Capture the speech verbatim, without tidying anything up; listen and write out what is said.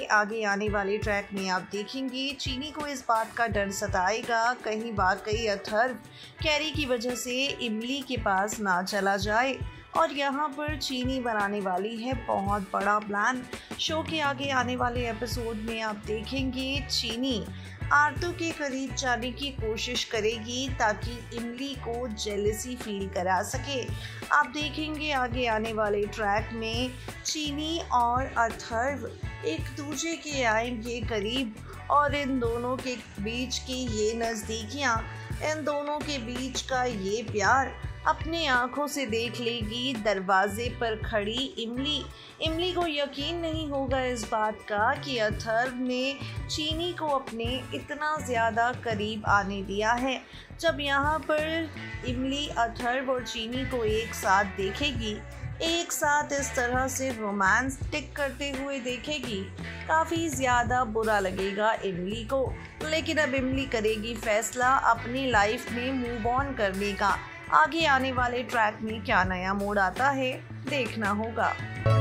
कि आगे आने वाले ट्रैक में आप देखेंगे चीनी को इस बात का डर सताएगा कहीं वाकई अथर्व कैरी की वजह से इमली के पास ना चला जाए। और यहाँ पर चीनी बनाने वाली है बहुत बड़ा प्लान। शो के आगे आने वाले एपिसोड में आप देखेंगे चीनी आरतू के करीब जाने की कोशिश करेगी ताकि इमली को जेलसी फील करा सके। आप देखेंगे आगे आने वाले ट्रैक में चीनी और अथर्व एक दूसरे के आएंगे करीब और इन दोनों के बीच की ये नज़दीकियाँ, इन दोनों के बीच का ये प्यार अपने आँखों से देख लेगी दरवाजे पर खड़ी इमली। इमली को यकीन नहीं होगा इस बात का कि अथर्व ने चीनी को अपने इतना ज़्यादा करीब आने दिया है। जब यहाँ पर इमली अथर्व और चीनी को एक साथ देखेगी, एक साथ इस तरह से रोमांटिक करते हुए देखेगी, काफ़ी ज़्यादा बुरा लगेगा इमली को। लेकिन अब इमली करेगी फैसला अपनी लाइफ में मूव ऑन करने का। आगे आने वाले ट्रैक में क्या नया मोड़ आता है देखना होगा।